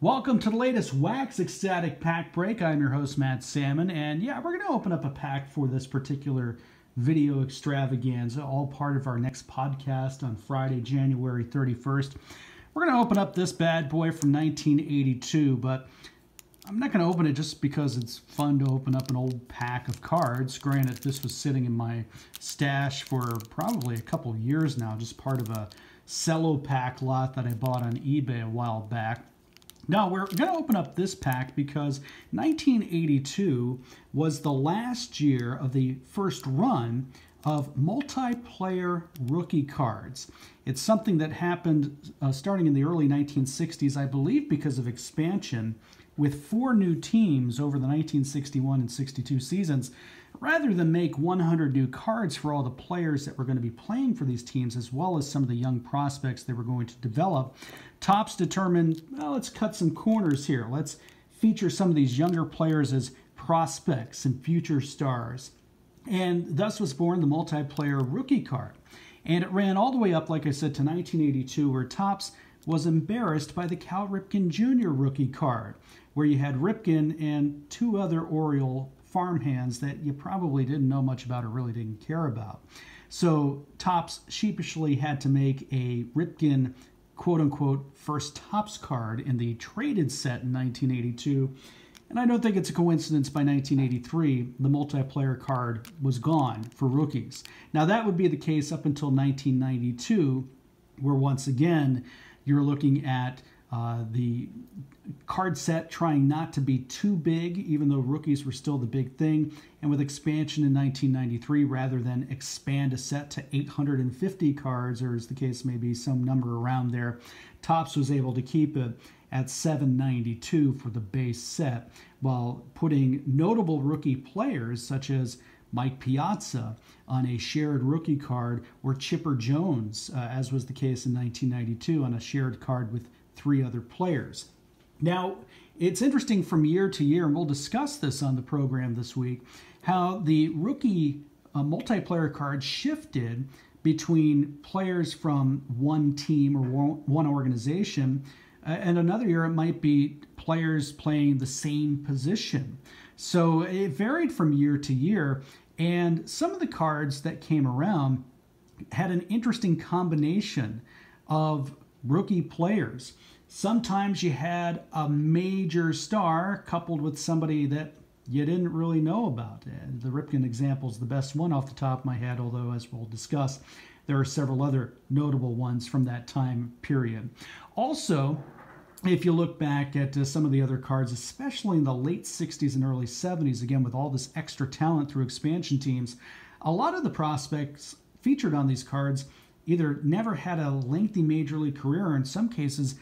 Welcome to the latest Wax Ecstatic pack break. I'm your host, Matt Sammon, and yeah, we're going to open up a pack for this particular video extravaganza, all part of our next podcast on Friday, January 31st. We're going to open up this bad boy from 1982, but I'm not going to open it just because it's fun to open up an old pack of cards. Granted, this was sitting in my stash for probably a couple of years now, just part of a cello pack lot that I bought on eBay a while back. Now, we're going to open up this pack because 1982 was the last year of the first run of multiplayer rookie cards. It's something that happened starting in the early 1960s, I believe, because of expansion with 4 new teams over the 1961 and 62 seasons. Rather than make 100 new cards for all the players that were going to be playing for these teams, as well as some of the young prospects they were going to develop, Topps determined, well, let's cut some corners here. Let's feature some of these younger players as prospects and future stars. And thus was born the multiplayer rookie card. And it ran all the way up, like I said, to 1982, where Topps was embarrassed by the Cal Ripken Jr. rookie card, where you had Ripken and 2 other Oriole farmhands that you probably didn't know much about or really didn't care about. So Topps sheepishly had to make a Ripken quote-unquote first Topps card in the traded set in 1982, and I don't think it's a coincidence by 1983 the multiplayer card was gone for rookies. Now that would be the case up until 1992, where once again you're looking at the card set trying not to be too big, even though rookies were still the big thing, and with expansion in 1993, rather than expand a set to 850 cards, or as the case may be, some number around there, Topps was able to keep it at 792 for the base set, while putting notable rookie players such as Mike Piazza on a shared rookie card, or Chipper Jones, as was the case in 1992, on a shared card with 3 other players. Now, it's interesting from year to year, and we'll discuss this on the program this week, how the rookie multiplayer card shifted between players from one team or one organization, and another year it might be players playing the same position. So it varied from year to year, and some of the cards that came around had an interesting combination of rookie players. Sometimes you had a major star coupled with somebody that you didn't really know about. The Ripken example is the best one off the top of my head, although as we'll discuss, there are several other notable ones from that time period. Also, if you look back at some of the other cards, especially in the late 60s and early 70s, again, with all this extra talent through expansion teams, a lot of the prospects featured on these cards either never had a lengthy major league career, or in some cases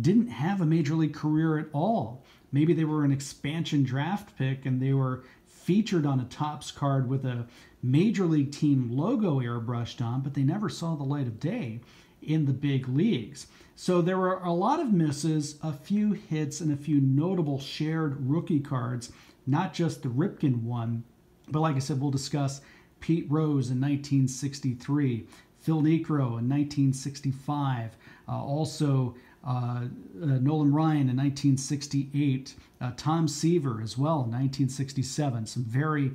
didn't have a major league career at all. Maybe they were an expansion draft pick and they were featured on a Topps card with a major league team logo airbrushed on, but they never saw the light of day in the big leagues. So there were a lot of misses, a few hits, and a few notable shared rookie cards, not just the Ripken one, but like I said, we'll discuss Pete Rose in 1963, Phil Necro in 1965, Nolan Ryan in 1968, Tom Seaver as well in 1967, some very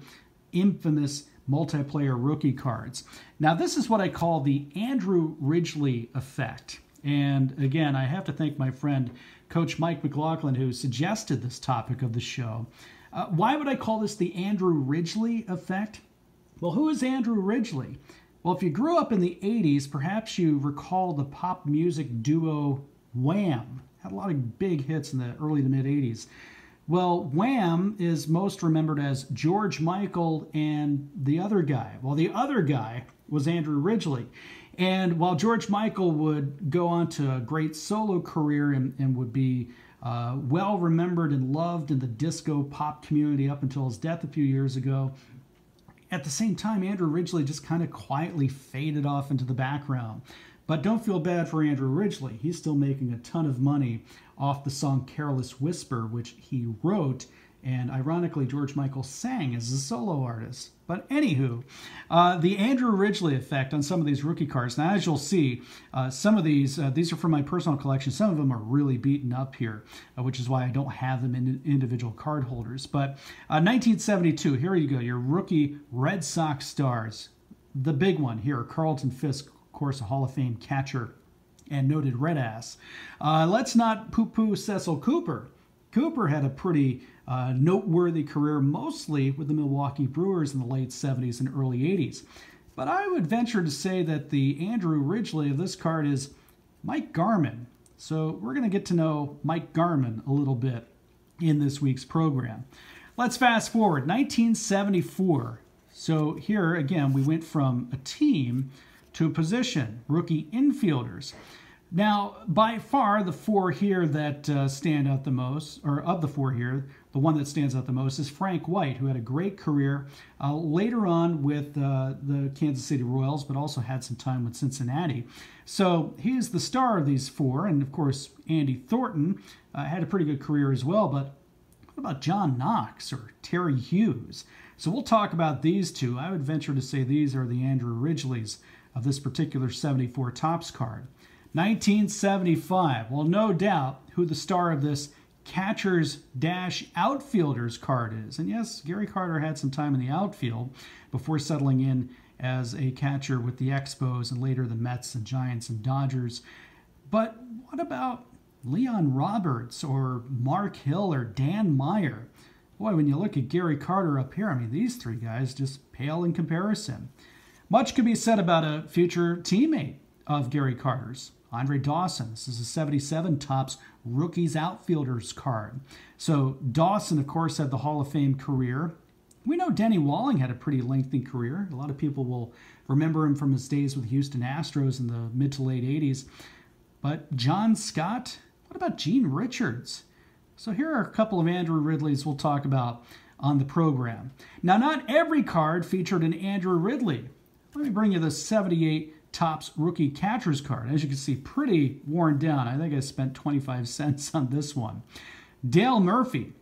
infamous multiplayer rookie cards. Now this is what I call the Andrew Ridgeley effect. And again, I have to thank my friend Coach Mike McLaughlin, who suggested this topic of the show. Why would I call this the Andrew Ridgeley effect? Well, who is Andrew Ridgeley? Well, if you grew up in the 80s, perhaps you recall the pop music duo Wham. Had a lot of big hits in the early to mid 80s. Well, Wham is most remembered as George Michael and the other guy. Well, the other guy was Andrew Ridgeley. And while George Michael would go on to a great solo career and would be well remembered and loved in the disco pop community up until his death a few years ago, at the same time, Andrew Ridgeley just kind of quietly faded off into the background. But don't feel bad for Andrew Ridgeley. He's still making a ton of money off the song Careless Whisper, which he wrote And ironically, George Michael sang as a solo artist. But anywho, the Andrew Ridgeley effect on some of these rookie cards. Now, as you'll see, some of these are from my personal collection. Some of them are really beaten up here, which is why I don't have them in individual card holders. But 1972, here you go, your rookie Red Sox stars. The big one here, Carlton Fisk, of course, a Hall of Fame catcher and noted red ass. Let's not poo-poo Cecil Cooper. Cooper had a pretty noteworthy career, mostly with the Milwaukee Brewers in the late 70s and early 80s. But I would venture to say that the Andrew Ridgeley of this card is Mike Garman. So we're going to get to know Mike Garman a little bit in this week's program. Let's fast forward, 1974. So here, again, we went from a team to a position, rookie infielders. Now, by far, the four here that stand out the most, or of the four here, the one that stands out the most is Frank White, who had a great career later on with the Kansas City Royals, but also had some time with Cincinnati. So he is the star of these four. And, of course, Andy Thornton had a pretty good career as well. But what about John Knox or Terry Hughes? So we'll talk about these two. I would venture to say these are the Andrew Ridgeleys of this particular 74 Topps card. 1975, well, no doubt who the star of this catchers-outfielders card is. And yes, Gary Carter had some time in the outfield before settling in as a catcher with the Expos and later the Mets and Giants and Dodgers. But what about Leon Roberts or Mark Hill or Dan Meyer? Boy, when you look at Gary Carter up here, I mean, these three guys just pale in comparison. Much could be said about a future teammate of Gary Carter's, Andre Dawson. This is a 77 Topps Rookies Outfielders card. So Dawson, of course, had the Hall of Fame career. We know Denny Walling had a pretty lengthy career. A lot of people will remember him from his days with the Houston Astros in the mid to late 80s. But John Scott, what about Gene Richards? So here are a couple of Andrew Ridleys we'll talk about on the program. Now, not every card featured an Andrew Ridley. Let me bring you the 78 Topps Rookie Catchers card. As you can see, pretty worn down. I think I spent 25 cents on this one. Dale Murphy,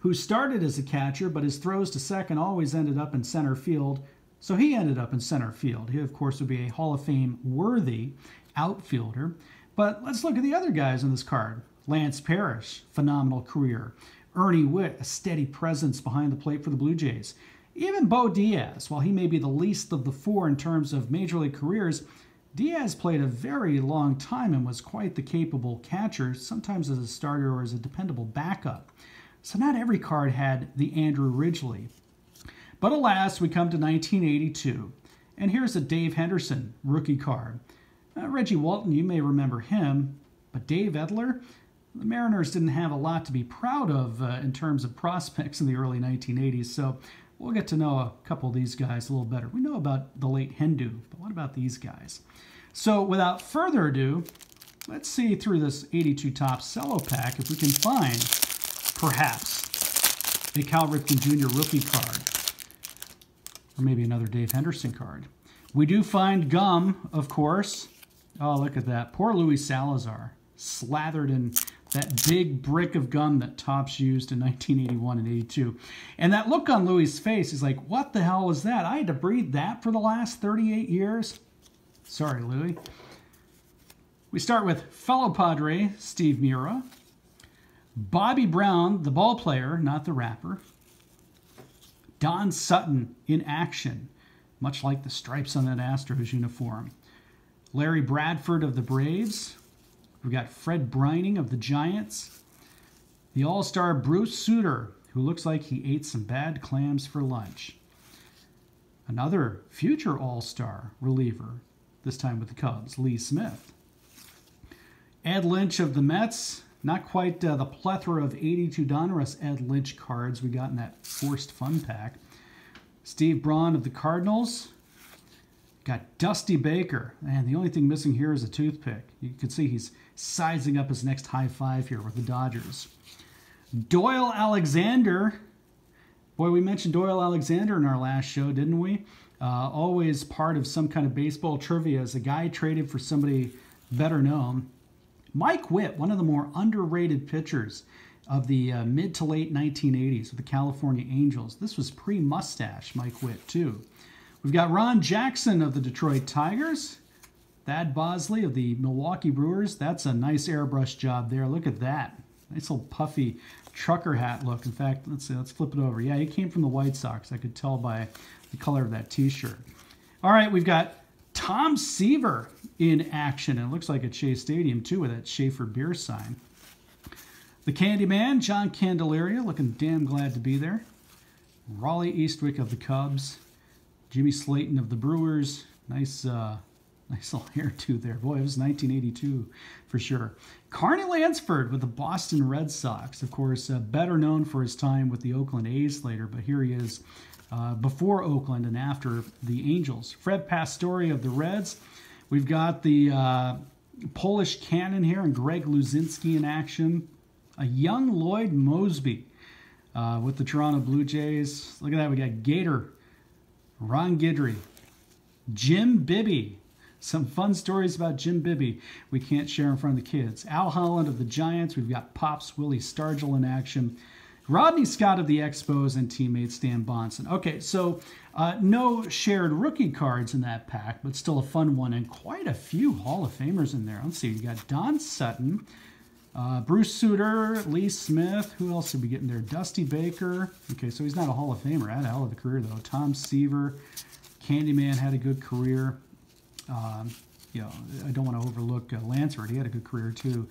who started as a catcher, but his throws to second always ended up in center field, so he ended up in center field. He, of course, would be a Hall of Fame-worthy outfielder. But let's look at the other guys on this card. Lance Parrish, phenomenal career. Ernie Witt, a steady presence behind the plate for the Blue Jays. Even Bo Diaz, while he may be the least of the four in terms of major league careers, Diaz played a very long time and was quite the capable catcher, sometimes as a starter or as a dependable backup. So not every card had the Andrew Ridgeley. But alas, we come to 1982. And here's a Dave Henderson rookie card. Reggie Walton, you may remember him, but Dave Edler, the Mariners didn't have a lot to be proud of in terms of prospects in the early 1980s, so we'll get to know a couple of these guys a little better. We know about the late Hindu, but what about these guys? So without further ado, let's see through this 82 Topps cello pack if we can find, perhaps, a Cal Ripken Jr. rookie card, or maybe another Dave Henderson card. We do find gum, of course. Oh, look at that. Poor Louis Salazar, slathered in that big brick of gum that Topps used in 1981 and 82. And that look on Louis' face is like, what the hell was that? I had to breathe that for the last 38 years? Sorry, Louis. We start with fellow Padre, Steve Mura. Bobby Brown, the ball player, not the rapper. Don Sutton in action, much like the stripes on that Astros uniform. Larry Bradford of the Braves. We've got Fred Brining of the Giants, the all-star Bruce Sutter, who looks like he ate some bad clams for lunch. Another future all-star reliever, this time with the Cubs, Lee Smith. Ed Lynch of the Mets, not quite the plethora of 82 Donruss Ed Lynch cards we got in that forced fun pack. Steve Braun of the Cardinals. Got Dusty Baker, and the only thing missing here is a toothpick. You can see he's sizing up his next high five here with the Dodgers. Doyle Alexander. Boy, we mentioned Doyle Alexander in our last show, didn't we? Always part of some kind of baseball trivia as a guy traded for somebody better known. Mike Witt, one of the more underrated pitchers of the mid to late 1980s with the California Angels. This was pre-mustache Mike Witt, too. We've got Ron Jackson of the Detroit Tigers. Thad Bosley of the Milwaukee Brewers. That's a nice airbrush job there. Look at that. Nice little puffy trucker hat look. In fact, let's see, let's flip it over. Yeah, he came from the White Sox. I could tell by the color of that T-shirt. All right, we've got Tom Seaver in action. And it looks like at Shea Stadium, too, with that Schaefer beer sign. The Candyman, John Candelaria, looking damn glad to be there. Raleigh Eastwick of the Cubs. Jimmy Slayton of the Brewers. Nice, nice little hairdo there. Boy, it was 1982 for sure. Carney Lansford with the Boston Red Sox. Of course, better known for his time with the Oakland A's later, but here he is before Oakland and after the Angels. Fred Pastore of the Reds. We've got the Polish Cannon here and Greg Luzinski in action. A young Lloyd Mosby with the Toronto Blue Jays. Look at that. We got Gator, Ron Guidry, Jim Bibby. Some fun stories about Jim Bibby we can't share in front of the kids. Al Holland of the Giants. We've got Pops Willie Stargell in action. Rodney Scott of the Expos and teammate Stan Bonson. Okay, so no shared rookie cards in that pack, but still a fun one and quite a few Hall of Famers in there. Let's see, we've got Don Sutton, Bruce Sutter, Lee Smith. Who else did we get in there? Dusty Baker. Okay, so he's not a Hall of Famer. Had a hell of a career, though. Tom Seaver. Candyman had a good career. You know, I don't want to overlook Lansford. He had a good career, too.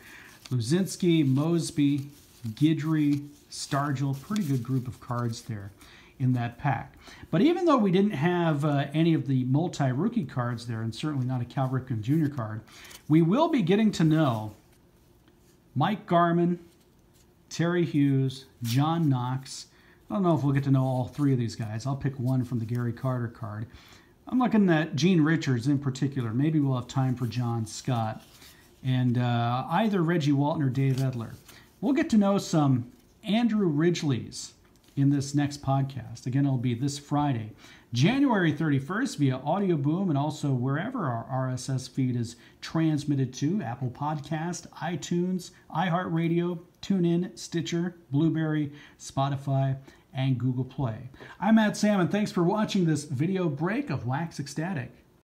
Luzinski, Mosby, Guidry, Stargell. Pretty good group of cards there in that pack. But even though we didn't have any of the multi-rookie cards there, and certainly not a Cal Ripken Jr. card, we will be getting to know Mike Garman, Terry Hughes, John Knox. I don't know if we'll get to know all three of these guys. I'll pick one from the Gary Carter card. I'm looking at Gene Richards in particular. Maybe we'll have time for John Scott and either Reggie Walton or Dave Edler. We'll get to know some Andrew Ridgeleys in this next podcast. Again, it'll be this Friday, January 31st via Audio Boom and also wherever our RSS feed is transmitted to, Apple Podcast, iTunes, iHeartRadio, TuneIn, Stitcher, Blueberry, Spotify, and Google Play. I'm Matt Sammon. Thanks for watching this video break of Wax Ecstatic.